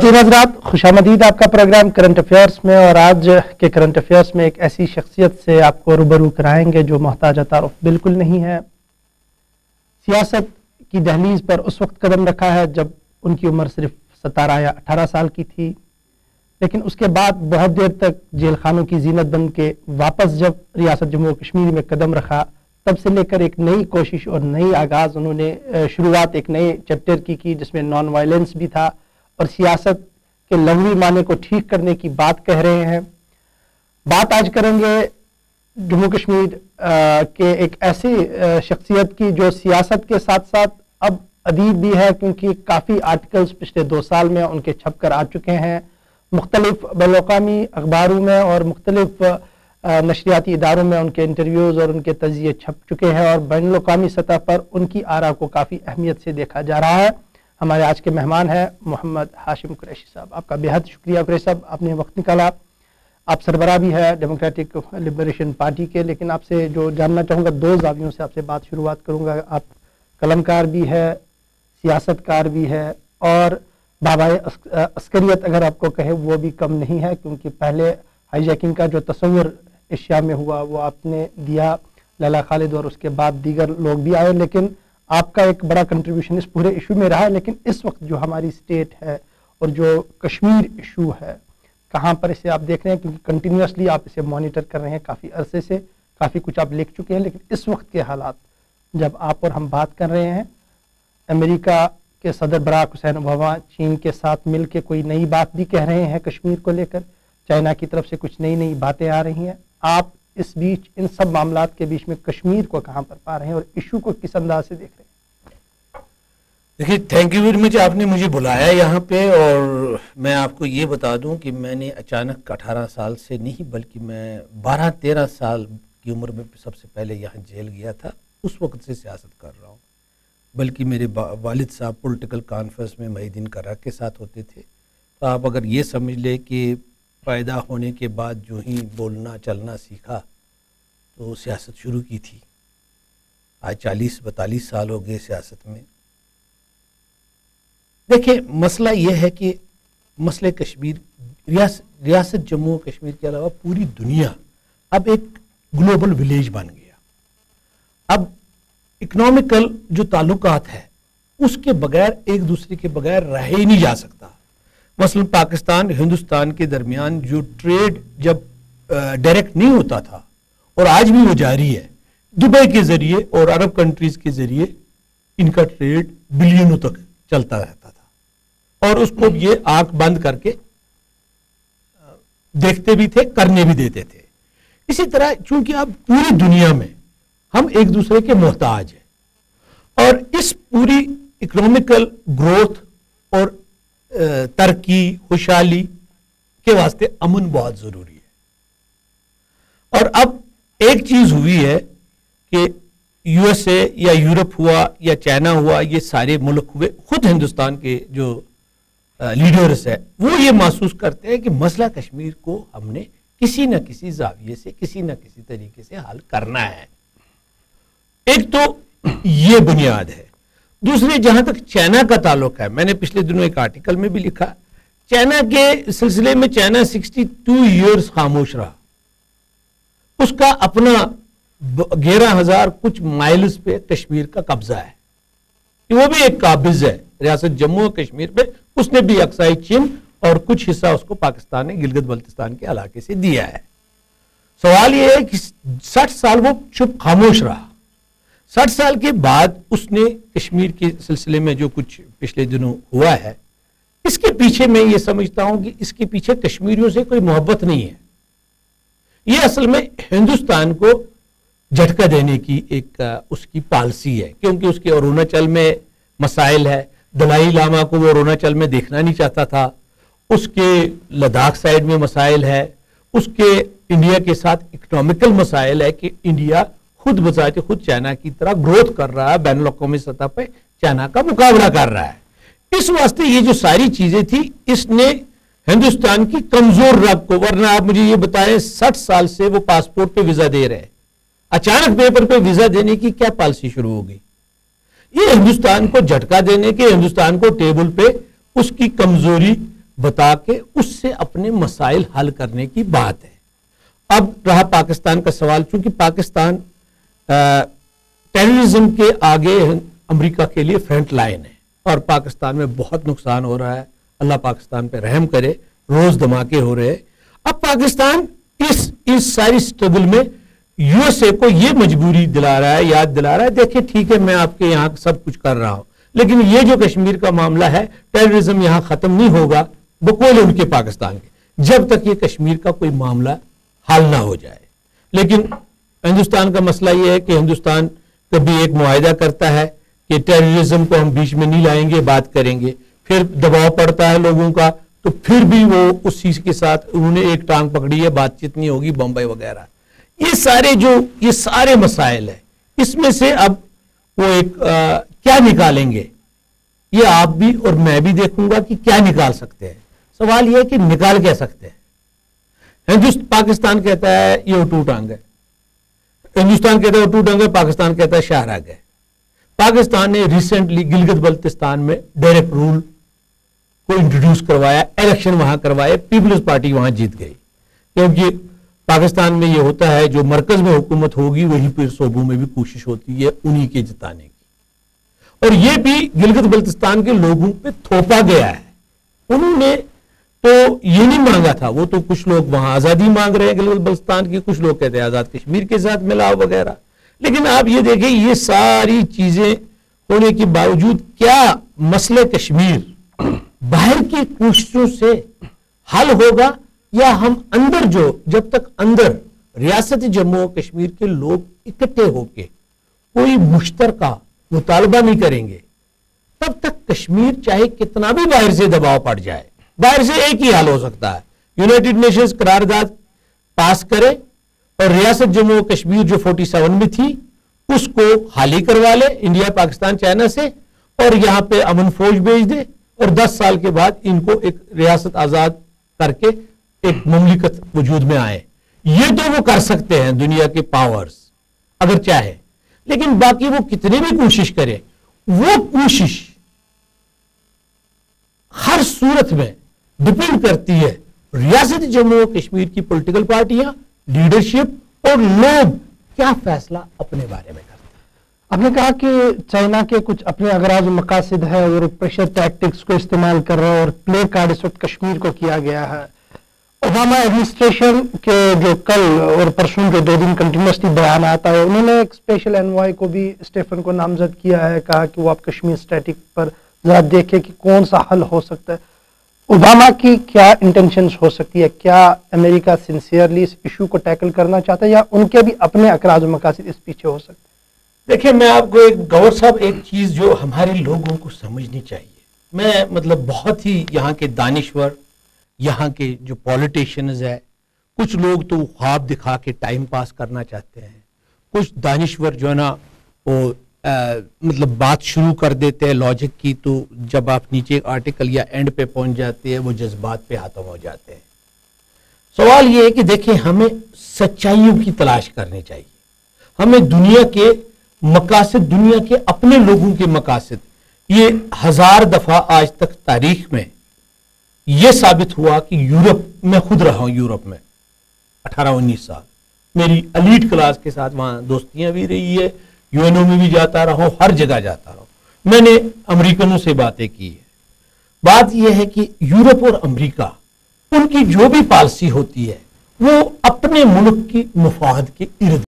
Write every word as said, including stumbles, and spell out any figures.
हजरात खुशामदीद आपका programme current affairs में, और आज के करंट अफेयर्स में एक ऐसी शख्सियत से आपको रूबरू कराएंगे जो मोहताज तारुफ बिल्कुल नहीं है। सियासत की दहलीज पर उस वक्त कदम रखा है जब उनकी उम्र सिर्फ सतारह या अठारह साल की थी, लेकिन उसके बाद बहुत देर तक जेल खानों की जीनत बन के वापस जब रियासत जम्मू कश्मीर में कदम रखा, तब से लेकर एक नई कोशिश और नई आगाज़ उन्होंने शुरुआत एक नए चैप्टर की की जिसमें नॉन वायलेंस भी था और सियासत के लंबी माने को ठीक करने की बात कह रहे हैं। बात आज करेंगे जम्मू कश्मीर के एक ऐसी शख्सियत की जो सियासत के साथ साथ अब अदीब भी है, क्योंकि काफ़ी आर्टिकल्स पिछले दो साल में उनके छप कर आ चुके हैं मुख्तलिफ बैलौकामी अखबारों में, और मुख्तलिफ नशरियाती इदारों में उनके इंटरव्यूज़ और उनके तजिए छप चुके हैं, और बैनलौकामी सतह पर उनकी आरा को काफ़ी अहमियत से देखा जा रहा है। हमारे आज के मेहमान हैं मोहम्मद हाशिम कुरैशी साहब। आपका बेहद शुक्रिया कुरैशी साहब, आपने वक्त निकाला। आप सरबराह भी है डेमोक्रेटिक लिबरेशन पार्टी के, लेकिन आपसे जो जानना चाहूँगा दो जावियों से आपसे बात शुरुआत करूँगा। आप कलमकार भी है, सियासतकार भी है, और बाबाए अस्करियत अगर आपको कहे वो भी कम नहीं है, क्योंकि पहले हाईजैकिंग का जो तस्वर एशिया में हुआ वो आपने दिया, लैला खालिद और उसके बाद दीगर लोग भी आए, लेकिन आपका एक बड़ा कंट्रीब्यूशन इस पूरे इशू में रहा है। लेकिन इस वक्त जो हमारी स्टेट है और जो कश्मीर इशू है, कहाँ पर इसे आप देख रहे हैं, क्योंकि कंटिन्यूसली आप इसे मॉनिटर कर रहे हैं काफ़ी अरसे से, काफ़ी कुछ आप लिख चुके हैं, लेकिन इस वक्त के हालात जब आप और हम बात कर रहे हैं, अमेरिका के सदर बराक हुसैन ओबामा चीन के साथ मिल के कोई नई बात भी कह रहे हैं कश्मीर को लेकर, चाइना की तरफ से कुछ नई नई बातें आ रही हैं, आप इस बीच इन सब मामलों के बीच में कश्मीर को कहां पर पा रहे हैं और इशू को किस अंदाज से देख रहे हैं? देखिए, थैंक यू वेरी मच, आपने मुझे बुलाया यहाँ पे। और मैं आपको ये बता दूं कि मैंने अचानक अठारह साल से नहीं, बल्कि मैं बारह तेरह साल की उम्र में सबसे पहले यहाँ जेल गया था। उस वक्त से सियासत कर रहा हूँ, बल्कि मेरे वालिद साहब पॉलिटिकल कॉन्फ्रेंस में महीदीन कर्रा के साथ होते थे। तो आप अगर ये समझ लें कि पैदा होने के बाद जो ही बोलना चलना सीखा तो सियासत शुरू की थी। आज चालीस बतालीस साल हो गए सियासत में। देखिए, मसला यह है कि मसले कश्मीर, रियास, रियासत जम्मू और कश्मीर के अलावा पूरी दुनिया अब एक ग्लोबल विलेज बन गया। अब इकोनॉमिकल जो ताल्लुकात है उसके बगैर, एक दूसरे के बगैर रह ही नहीं जा सकता। मसलन पाकिस्तान हिंदुस्तान के दरमियान जो ट्रेड जब डायरेक्ट नहीं होता था और आज भी वो जारी है, दुबई के ज़रिए और अरब कंट्रीज़ के ज़रिए इनका ट्रेड बिलियनों तक चलता रहता था, और उसको ये आंख बंद करके देखते भी थे, करने भी देते थे। इसी तरह चूंकि अब पूरी दुनिया में हम एक दूसरे के मोहताज हैं, और इस पूरी इकोनॉमिकल ग्रोथ और तरक्की खुशहाली के वास्ते अमन बहुत ज़रूरी है। और अब एक चीज़ हुई है कि यूएसए या यूरोप हुआ या चाइना हुआ, ये सारे मुल्क हुए, खुद हिंदुस्तान के जो लीडर्स हैं वो ये महसूस करते हैं कि मसला कश्मीर को हमने किसी न किसी जाविये से, किसी न किसी तरीके से हल करना है। एक तो ये बुनियाद है। दूसरे, जहाँ तक चाइना का ताल्लुक है, मैंने पिछले दिनों एक आर्टिकल में भी लिखा, चाइना के सिलसिले में चाइना बासठ इयर्स खामोश रहा। उसका अपना ग्यारह हजार कुछ माइल्स पे कश्मीर का कब्जा है, कि वो भी एक काबिज है रियासत जम्मू और कश्मीर पे। उसने भी अक्साई चिन और कुछ हिस्सा उसको पाकिस्तान ने गिलगित बल्तिस्तान के इलाके से दिया है। सवाल यह है कि साठ साल वो चुप खामोश रहा। साठ साल के बाद उसने कश्मीर के सिलसिले में जो कुछ पिछले दिनों हुआ है, इसके पीछे मैं ये समझता हूँ कि इसके पीछे कश्मीरियों से कोई मोहब्बत नहीं है। ये असल में हिंदुस्तान को झटका देने की एक उसकी पॉलिसी है, क्योंकि उसके अरुणाचल में मसाइल है। दलाई लामा को वो अरुणाचल में देखना नहीं चाहता था, उसके लद्दाख साइड में मसाइल है, उसके इंडिया के साथ इकोनॉमिकल मसाइल है कि इंडिया खुद बजाते खुद चाइना की तरह ग्रोथ कर रहा है, बैन अवी सतह पर चाइना का मुकाबला कर रहा है। इस वास्ते ये जो सारी चीजें थी, इसने हिंदुस्तान की कमजोर रब को, वरना आप मुझे ये बताएं साठ साल से वो पासपोर्ट पे वीजा दे रहे हैं, अचानक पेपर पे वीजा देने की क्या पॉलिसी शुरू होगी? ये हिंदुस्तान को झटका देने के, हिंदुस्तान को टेबल पे उसकी कमजोरी बता के उससे अपने मसाइल हल करने की बात है। अब रहा पाकिस्तान का सवाल, चूंकि पाकिस्तान टेररिज्म के आगे अमेरिका के लिए फ्रंट लाइन है और पाकिस्तान में बहुत नुकसान हो रहा है, अल्लाह पाकिस्तान पे रहम करे, रोज धमाके हो रहे। अब पाकिस्तान इस इस सारी स्ट्रगल में यूएसए को ये मजबूरी दिला रहा है, याद दिला रहा है, देखिए ठीक है मैं आपके यहाँ सब कुछ कर रहा हूँ, लेकिन ये जो कश्मीर का मामला है टेररिज्म यहाँ खत्म नहीं होगा बकौल उनके पाकिस्तान के, जब तक ये कश्मीर का कोई मामला हल ना हो जाए। लेकिन हिंदुस्तान का मसला ये है कि हिंदुस्तान कभी एक मुआहदा करता है कि टेररिज्म को हम बीच में नहीं लाएंगे, बात करेंगे, फिर दबाव पड़ता है लोगों का तो फिर भी वो उस चीज के साथ उन्होंने एक टांग पकड़ी है, बातचीत नहीं होगी, बम्बई वगैरह, ये सारे जो ये सारे मसाइल है, इसमें से अब वो एक आ, क्या निकालेंगे ये आप भी और मैं भी देखूंगा कि क्या निकाल सकते हैं। सवाल यह है कि निकाल क्या सकते हैं। हिंदुस्तान पाकिस्तान कहता है ये उठू टांग है, हिंदुस्तान कहता है उठू टांग है, पाकिस्तान कहता है शाहराग है। पाकिस्तान ने रिसेंटली गिलगित बल्तिस्तान में डायरेक्ट रूल को इंट्रोड्यूस करवाया, इलेक्शन वहां करवाए, पीपल्स पार्टी वहां जीत गई, क्योंकि पाकिस्तान में ये होता है जो मरकज में हुकूमत होगी वहीं पर सूबों में भी कोशिश होती है उन्हीं के जिताने की। और ये भी गिलगित बल्तिस्तान के लोगों पे थोपा गया है, उन्होंने तो ये नहीं मांगा था, वो तो कुछ लोग वहां आजादी मांग रहे हैं गिलगित बल्तिस्तान की, कुछ लोग कहते हैं आजाद कश्मीर के साथ मिलाओ वगैरह। लेकिन आप ये देखिए ये सारी चीजें होने के बावजूद क्या मसले कश्मीर बाहर की कोशिशों से हल होगा, या हम अंदर जो जब तक अंदर रियासत जम्मू और कश्मीर के लोग इकट्ठे होके कोई मुश्तरका मुतालबा नहीं करेंगे तब तक कश्मीर चाहे कितना भी बाहर से दबाव पड़ जाए, बाहर से एक ही हाल हो सकता है, यूनाइटेड नेशंस करारदाद पास करे और रियासत जम्मू और कश्मीर जो सैंतालीस में थी उसको हाली करवा ले इंडिया पाकिस्तान चाइना से, और यहाँ पे अमन फौज भेज दे और दस साल के बाद इनको एक रियासत आजाद करके एक मुमलिकत वजूद में आए। ये तो वो कर सकते हैं दुनिया के पावर्स अगर चाहे, लेकिन बाकी वो कितने भी कोशिश करें, वो कोशिश हर सूरत में डिपेंड करती है रियासत जम्मू और कश्मीर की पॉलिटिकल पार्टियां, लीडरशिप और लोग क्या फैसला अपने बारे में करते हैं। आपने कहा कि चाइना के कुछ अपने अगराज मकासद है और प्रेशर टैक्टिक्स को इस्तेमाल कर रहे हैं और प्ले कार्ड इस वक्त कश्मीर को किया गया है। ओबामा एडमिनिस्ट्रेशन के जो कल और परसों के दो दिन कंटिन्यूसली बयान आता है, उन्होंने एक स्पेशल एनवॉय को भी स्टीफन को नामजद किया है, कहा कि वो आप कश्मीर स्ट्रेटिक पर जरा देखें कि कौन सा हल हो सकता है। ओबामा की क्या इंटेंशंस हो सकती है, क्या अमेरिका सिंसियरली इस इशू को टैकल करना चाहता है या उनके भी अपने अकराज मकासद इस पीछे हो सकते हैं? देखिए मैं आपको एक गौर साहब एक चीज़ जो हमारे लोगों को समझनी चाहिए, मैं मतलब बहुत ही यहाँ के दानिश्वर, यहाँ के जो पॉलिटिशियंस है, कुछ लोग तो ख्वाब दिखा के टाइम पास करना चाहते हैं, कुछ दानिश्वर जो है ना वो आ, मतलब बात शुरू कर देते हैं लॉजिक की, तो जब आप नीचे आर्टिकल या एंड पे पहुंच जाते हैं वो जज्बात पे हाथों हो जाते हैं। सवाल ये है कि देखिए हमें सच्चाइयों की तलाश करनी चाहिए, हमें दुनिया के मकासद, दुनिया के अपने लोगों के मकासद, ये हजार दफ़ा आज तक तारीख में ये साबित हुआ कि यूरोप, मैं खुद रहा हूँ यूरोप में अठारह उन्नीस साल, मेरी एलीट क्लास के साथ वहाँ दोस्तियाँ भी रही है, यूएनओ में भी जाता रहा हूँ, हर जगह जाता रहा हूँ, मैंने अमेरिकनों से बातें की है। बात यह है कि यूरोप और अमेरिका उनकी जो भी पॉलिसी होती है वो अपने मुल्क की मुफाद के इर्द